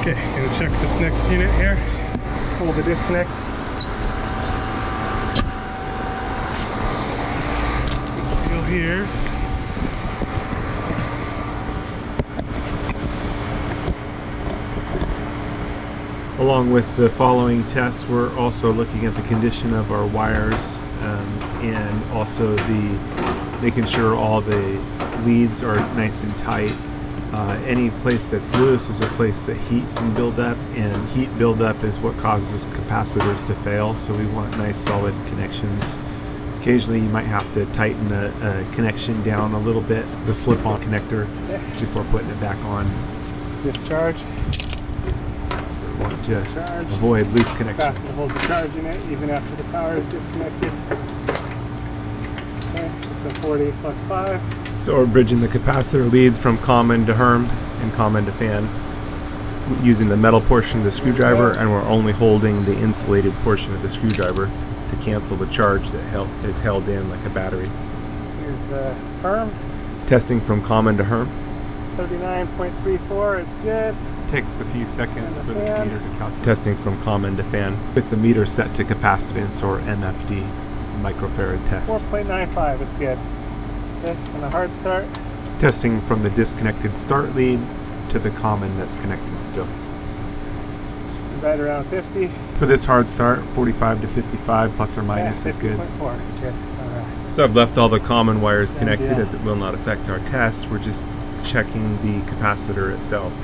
Okay, gonna check this next unit here. Pull the disconnect. Still here. Along with the following tests, we're also looking at the condition of our wires and also making sure all the leads are nice and tight. Any place that's loose is a place that heat can build up, and heat buildup is what causes capacitors to fail, so we want nice solid connections. Occasionally you might have to tighten a connection down a little bit, the slip-on connector, before putting it back on. Discharge. We want to avoid loose connections. Capacitor holds the charge in it even after the power is disconnected. Okay, so 40 plus 5. So we're bridging the capacitor leads from common to Herm and common to fan using the metal portion of the screwdriver, and we're only holding the insulated portion of the screwdriver to cancel the charge that is held in like a battery. Here's the Herm. Testing from common to Herm. 39.34, it's good. Takes a few seconds for this meter to calculate. Testing from common to fan with the meter set to capacitance or MFD, microfarad test. 4.95, it's good. And a hard start. Testing from the disconnected start lead to the common that's connected still. Should be right around 50. For this hard start, 45 to 55 plus or minus is good. 50.4 is good. All right. So I've left all the common wires connected as it will not affect our test. We're just checking the capacitor itself.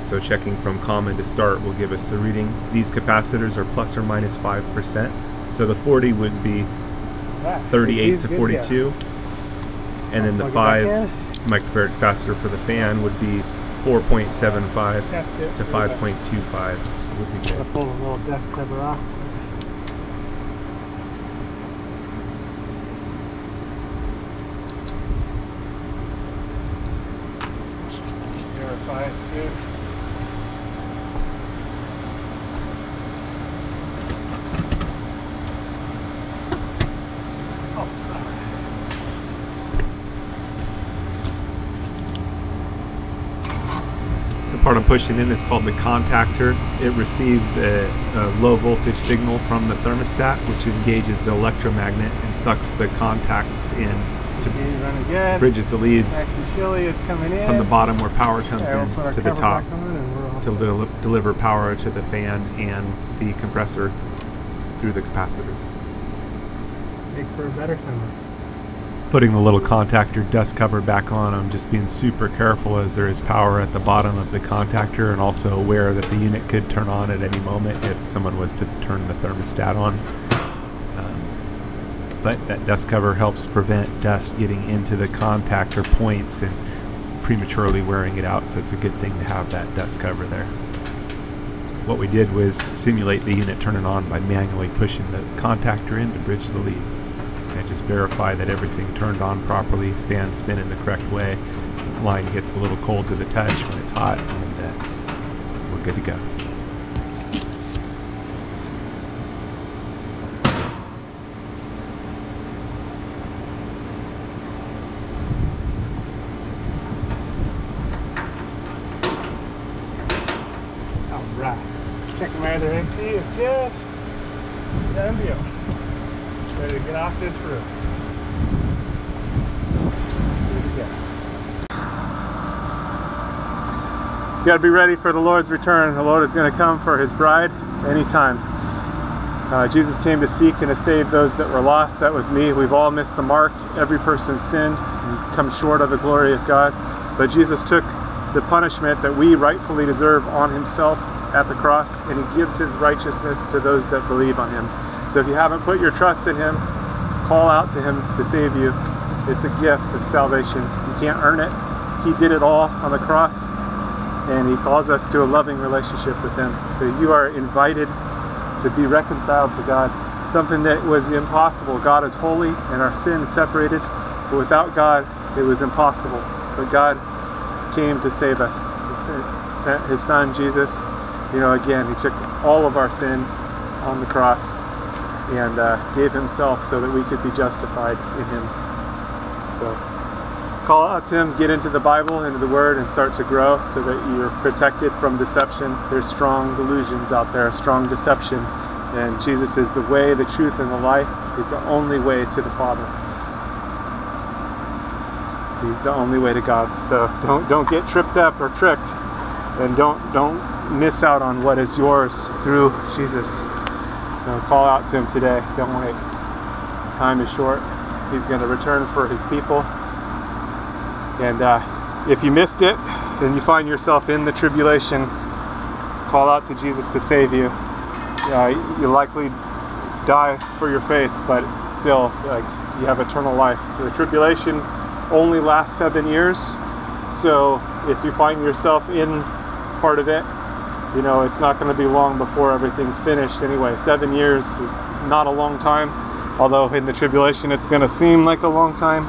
So checking from common to start will give us the reading. These capacitors are plus or minus 5%. So the 40 would be 38 to 42, and then the 5 microfarad capacitor for the fan would be 4.75 to 5.25 would be good. I'll pull a little desk cover off. Verify it's good. Part I'm pushing in is called the contactor. It receives a low voltage signal from the thermostat, which engages the electromagnet and sucks the contacts in to bridges the leads from the bottom where power comes in to the top to deliver power to the fan and the compressor through the capacitors. Make for a better summer. Putting the little contactor dust cover back on, I'm just being super careful as there is power at the bottom of the contactor, and also aware that the unit could turn on at any moment if someone was to turn the thermostat on. But that dust cover helps prevent dust getting into the contactor points and prematurely wearing it out, so it's a good thing to have that dust cover there. What we did was simulate the unit turning on by manually pushing the contactor in to bridge the leads. I just verify that everything turned on properly, fan spin in the correct way, line gets a little cold to the touch when it's hot, and we're good to go. Alright, checking my other AC is good. Done deal. Ready to get off this roof. Here we go. You gotta be ready for the Lord's return. The Lord is gonna come for his bride anytime. Jesus came to seek and to save those that were lost. That was me. We've all missed the mark. Every person sinned and come short of the glory of God. But Jesus took the punishment that we rightfully deserve on himself at the cross, and he gives his righteousness to those that believe on him. So if you haven't put your trust in him, call out to him to save you. It's a gift of salvation. You can't earn it. He did it all on the cross, and he calls us to a loving relationship with him. So you are invited to be reconciled to God, something that was impossible. God is holy and our sin separated, but without God, it was impossible. But God came to save us. He sent his son, Jesus. You know, again, he took all of our sin on the cross and gave himself so that we could be justified in him. So call out to Him, get into the Bible, into the Word, and start to grow so that you're protected from deception. There's strong delusions out there, strong deception. And Jesus is the way, the truth, and the life. He's the only way to the Father. He's the only way to God. So don't get tripped up or tricked, and don't miss out on what is yours through Jesus. You know, call out to Him today. Don't wait. Time is short. He's going to return for His people. And if you missed it, then you find yourself in the tribulation, call out to Jesus to save you. You likely die for your faith, but still, like, you have eternal life. The tribulation only lasts 7 years, so if you find yourself in part of it, you know, it's not going to be long before everything's finished anyway. 7 years is not a long time, although in the tribulation it's going to seem like a long time.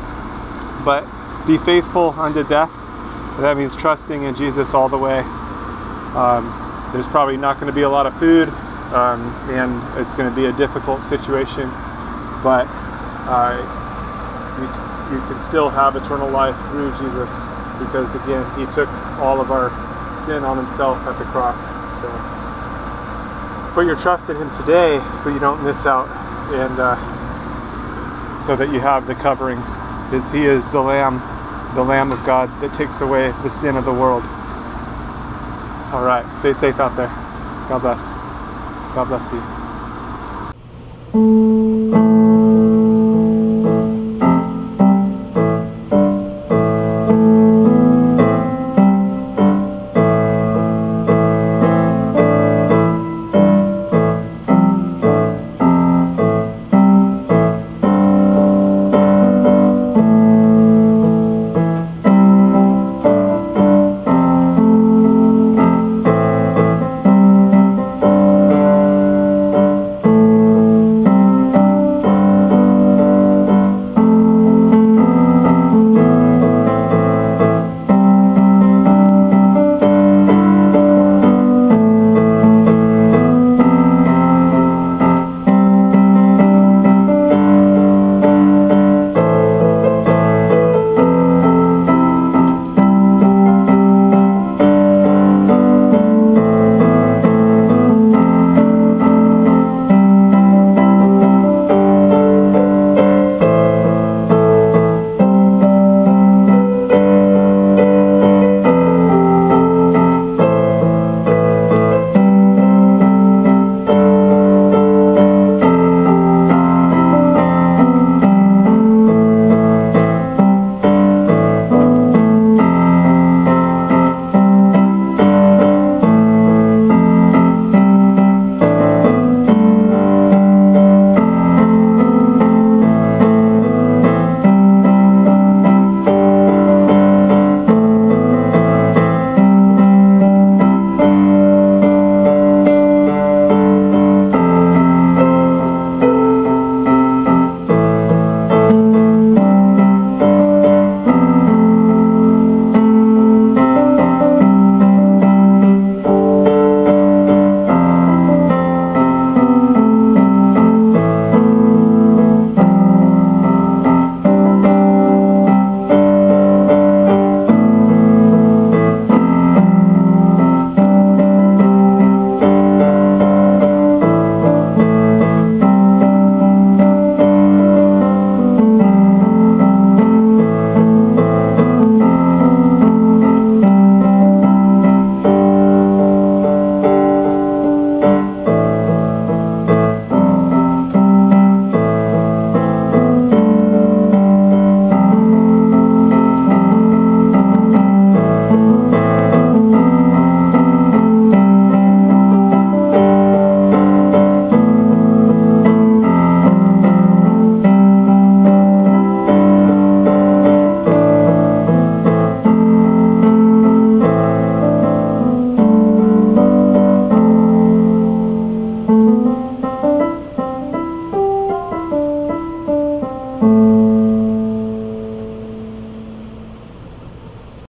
But be faithful unto death. That means trusting in Jesus all the way. There's probably not going to be a lot of food, and it's going to be a difficult situation, but you can still have eternal life through Jesus, because again, He took all of our sin on Himself at the cross. So put your trust in Him today so you don't miss out, and so that you have the covering, as He is the Lamb of God that takes away the sin of the world. All right, stay safe out there. God bless. God bless you.